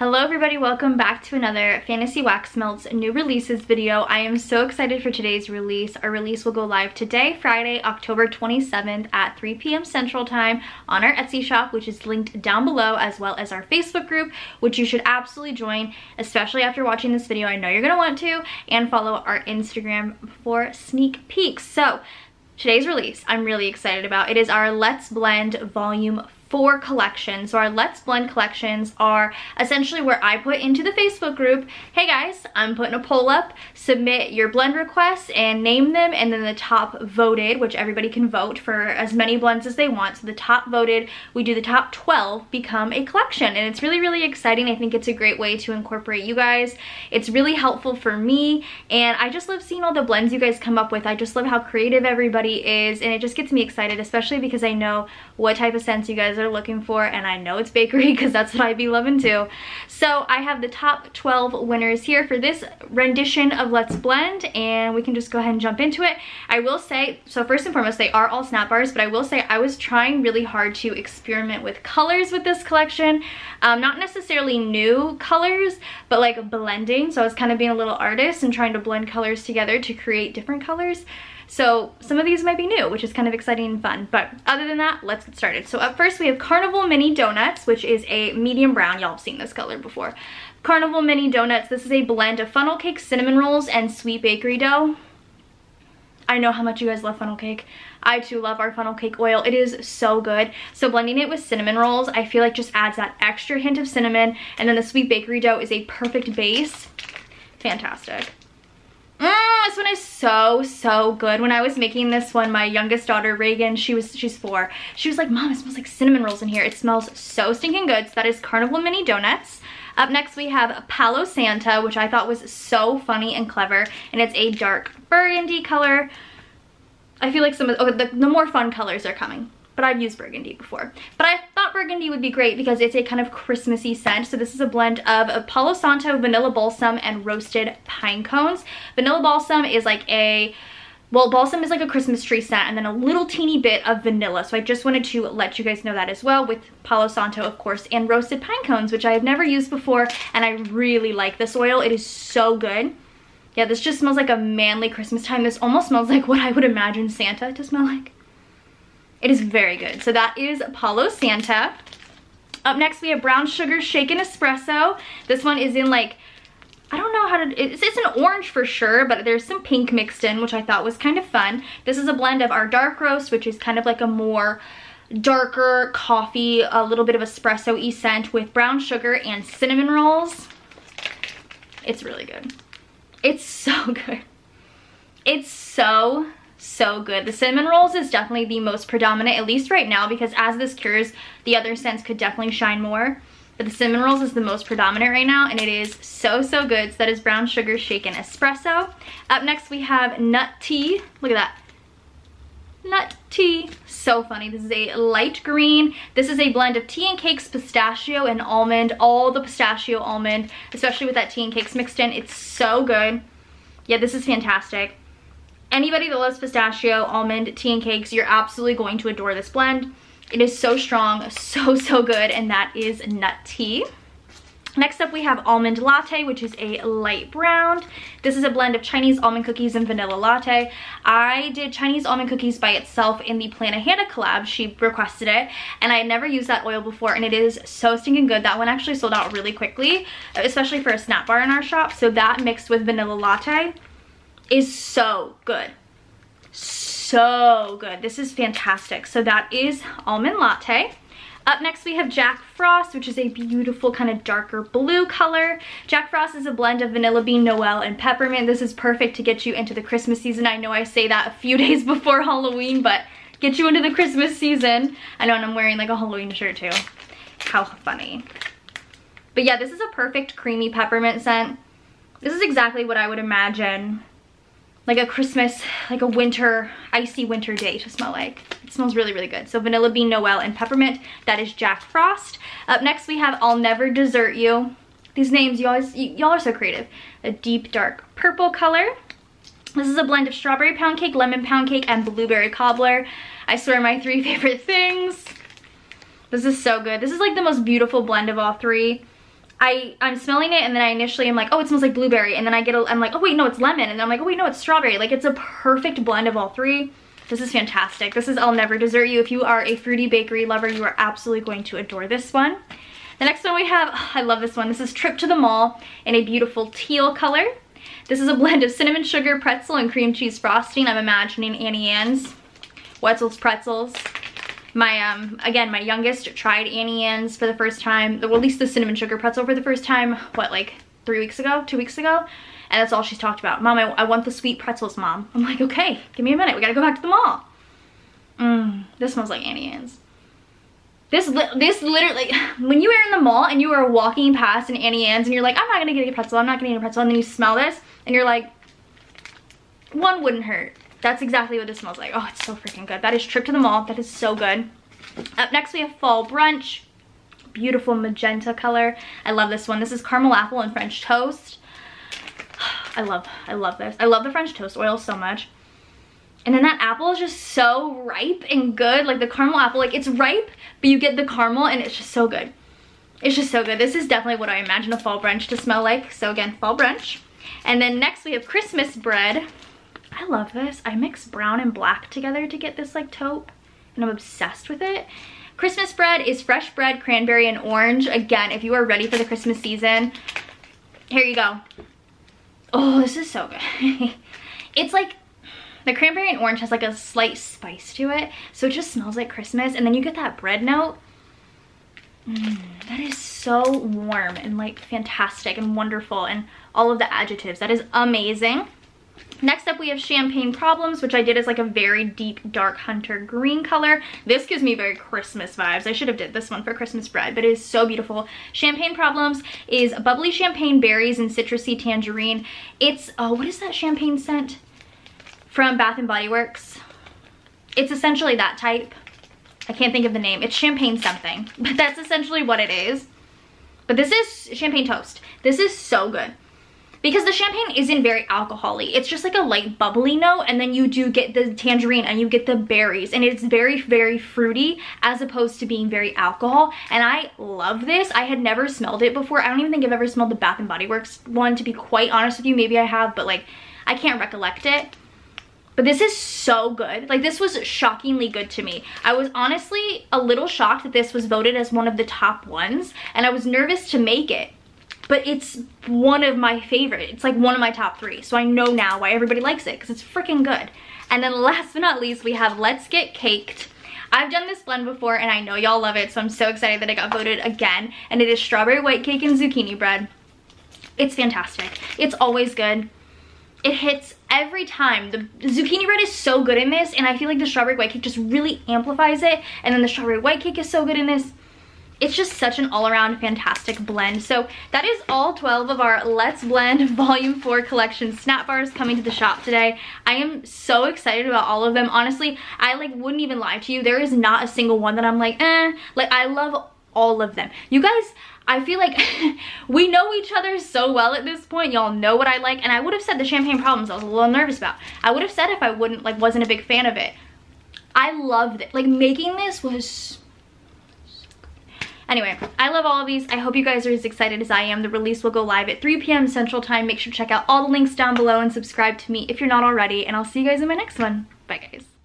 Hello everybody, welcome back to another Fantasy Wax Melts new releases video. I am so excited for today's release. Our release will go live today, Friday, October 27th at 3 p.m. Central Time on our Etsy shop, which is linked down below, as well as our Facebook group, which you should absolutely join, especially after watching this video. I know you're gonna want to, and follow our Instagram for sneak peeks. So today's release I'm really excited about. It is our Let's Blend Volume 4 collection. So our Let's Blend collections are essentially where I put into the Facebook group, hey guys, I'm putting a poll up, submit your blend requests and name them, and then the top voted, which everybody can vote for as many blends as they want. So the top voted, we do the top 12 become a collection, and it's really, really exciting. I think it's a great way to incorporate you guys. It's really helpful for me, and I just love seeing all the blends you guys come up with. I just love how creative everybody is, and it just gets me excited, especially because I know what type of scents you guys are looking for, and I know it's bakery because that's what I'd be loving too. So I have the top 12 winners here for this rendition of Let's Blend, and we can just go ahead and jump into it. I will say, so first and foremost, they are all snap bars, but I will say I was trying really hard to experiment with colors with this collection, not necessarily new colors, but like blending. So I was kind of being a little artist and trying to blend colors together to create different colors. So some of these might be new, which is kind of exciting and fun. But other than that, let's get started. So up first we have Carnival Mini Donuts, which is a medium brown. Y'all have seen this color before. Carnival Mini Donuts, this is a blend of funnel cake, cinnamon rolls, and sweet bakery dough. I know how much you guys love funnel cake. I too love our funnel cake oil. It is so good. So blending it with cinnamon rolls, I feel like just adds that extra hint of cinnamon. And then the sweet bakery dough is a perfect base. Fantastic. This one is so good. When I was making this one, my youngest daughter Reagan, she's 4, she was like, Mom, it smells like cinnamon rolls in here. It smells so stinking good. So that is Carnival Mini Donuts. Up next we have Palo Santa, which I thought was so funny and clever, and it's a dark burgundy color. I feel like some of the more fun colors are coming, but I've used burgundy before. But I thought burgundy would be great because it's a kind of Christmassy scent. So this is a blend of Palo Santo, vanilla balsam, and roasted pine cones. Vanilla balsam is like a, well, balsam is like a Christmas tree scent, and then a little teeny bit of vanilla. So I just wanted to let you guys know that as well, with Palo Santo, of course, and roasted pine cones, which I have never used before, and I really like this oil. It is so good. Yeah, this just smells like a manly Christmas time. This almost smells like what I would imagine Santa to smell like. It is very good. So that is Palo Santa. Up next we have Brown Sugar Shaken Espresso. This one is in like, I don't know how to, it's an orange for sure, but there's some pink mixed in, which I thought was kind of fun. This is a blend of our Dark Roast, which is kind of like a more darker coffee, a little bit of espresso-y scent, with brown sugar and cinnamon rolls. It's really good. It's so good. It's so good. The cinnamon rolls is definitely the most predominant, at least right now, because as this cures, the other scents could definitely shine more, but the cinnamon rolls is the most predominant right now, and it is so good. So that is Brown Sugar Shaken Espresso. Up next we have Nut Tea. Look at that, Nut Tea. So funny. This is a light green. This is a blend of tea and cakes, pistachio, and almond. All the pistachio, almond, especially with that tea and cakes mixed in. It's so good. Yeah, this is fantastic. Anybody that loves pistachio, almond, tea, and cakes, you're absolutely going to adore this blend. It is so strong, so good, and that is Nut Tea. Next up, we have Almond Latte, which is a light brown. This is a blend of Chinese almond cookies and vanilla latte. I did Chinese almond cookies by itself in the Planahanna collab. She requested it, and I had never used that oil before, and it is so stinking good. That one actually sold out really quickly, especially for a snack bar in our shop, so that mixed with vanilla latte is so good. So good. This is fantastic. So that is Almond Latte. Up next we have Jack Frost, which is a beautiful kind of darker blue color. Jack Frost is a blend of vanilla bean, Noel, and peppermint. This is perfect to get you into the Christmas season. I know I say that a few days before Halloween, but get you into the Christmas season. I know, and I'm wearing like a Halloween shirt too. How funny. But yeah, this is a perfect creamy peppermint scent. This is exactly what I would imagine like a Christmas, like a winter, icy winter day to smell like. It smells really, really good. So vanilla bean, Noel, and peppermint. That is Jack Frost. Up next we have I'll Never Desert You. These names, y'all are so creative. A deep dark purple color. This is a blend of strawberry pound cake, lemon pound cake, and blueberry cobbler. I swear, my three favorite things. This is so good. This is like the most beautiful blend of all three. I'm smelling it, and then I initially am like, oh, it smells like blueberry, and then I get a, I'm like, oh wait, no, it's lemon, and then I'm like, oh wait, no, it's strawberry. Like, it's a perfect blend of all three. This is fantastic. This is I'll Never Desert You. If you are a fruity bakery lover, you are absolutely going to adore this one. The next one we have, oh, I love this one. This is Trip to the Mall in a beautiful teal color. This is a blend of cinnamon sugar, pretzel, and cream cheese frosting. I'm imagining Auntie Anne's, Wetzel's pretzels. My youngest tried Auntie Anne's for the first time, well, at least the cinnamon sugar pretzel for the first time, what, like 2 weeks ago? And that's all she's talked about. Mom, I want the sweet pretzels, Mom. I'm like, okay, give me a minute. We gotta go back to the mall. This smells like Auntie Anne's. This literally, when you are in the mall and you are walking past an Auntie Anne's and you're like, I'm not gonna get a pretzel, I'm not gonna get a pretzel, and then you smell this and you're like, one wouldn't hurt. That's exactly what this smells like. Oh, it's so freaking good. That is Trip to the Mall. That is so good. Up next, we have Fall Brunch. Beautiful magenta color. I love this one. This is caramel apple and French toast. I love this. I love the French toast oil so much. And then that apple is just so ripe and good. Like, the caramel apple, like, it's ripe, but you get the caramel, and it's just so good. It's just so good. This is definitely what I imagine a fall brunch to smell like. So, again, fall brunch. And then next, we have Christmas bread. I love this. I mix brown and black together to get this like taupe, and I'm obsessed with it. Christmas bread is fresh bread, cranberry, and orange. Again, if you are ready for the Christmas season, here you go. Oh, this is so good. It's like the cranberry and orange has like a slight spice to it, so it just smells like Christmas, and then you get that bread note. That is so warm and like fantastic and wonderful and all of the adjectives. That is amazing. Next up, we have Champagne Problems, which I did as like a very deep, dark hunter green color. This gives me very Christmas vibes. I should have did this one for Christmas bread, but it is so beautiful. Champagne Problems is bubbly champagne berries and citrusy tangerine. It's, oh, what is that champagne scent from Bath and Body Works? It's essentially that type. I can't think of the name. It's champagne something, but that's essentially what it is. But this is champagne toast. This is so good. Because the champagne isn't very alcohol-y. It's just like a light bubbly note, and then you do get the tangerine and you get the berries, and it's very, very fruity as opposed to being very alcohol, and I love this. I had never smelled it before. I don't even think I've ever smelled the Bath and Body Works one, to be quite honest with you. Maybe I have, but like, I can't recollect it. But this is so good. Like, this was shockingly good to me. I was honestly a little shocked that this was voted as one of the top ones, and I was nervous to make it. But it's one of my favorite. It's like one of my top three. So I know now why everybody likes it, because it's freaking good. And then last but not least, we have Let's Get Caked. I've done this blend before and I know y'all love it, so I'm so excited that it got voted again. And it is strawberry white cake and zucchini bread. It's fantastic. It's always good. It hits every time. The zucchini bread is so good in this, and I feel like the strawberry white cake just really amplifies it. And then the strawberry white cake is so good in this. It's just such an all-around fantastic blend. So that is all 12 of our Let's Blend Volume 4 Collection Snap Bars coming to the shop today. I am so excited about all of them. Honestly, I like wouldn't even lie to you. There is not a single one that I'm like, eh. Like, I love all of them. You guys, I feel like we know each other so well at this point. Y'all know what I like. And I would have said the Champagne Problems I was a little nervous about. I would have said if I wasn't a big fan of it. I loved it. Like, making this was... Anyway, I love all of these. I hope you guys are as excited as I am. The release will go live at 3 p.m. Central Time. Make sure to check out all the links down below and subscribe to me if you're not already. And I'll see you guys in my next one. Bye, guys.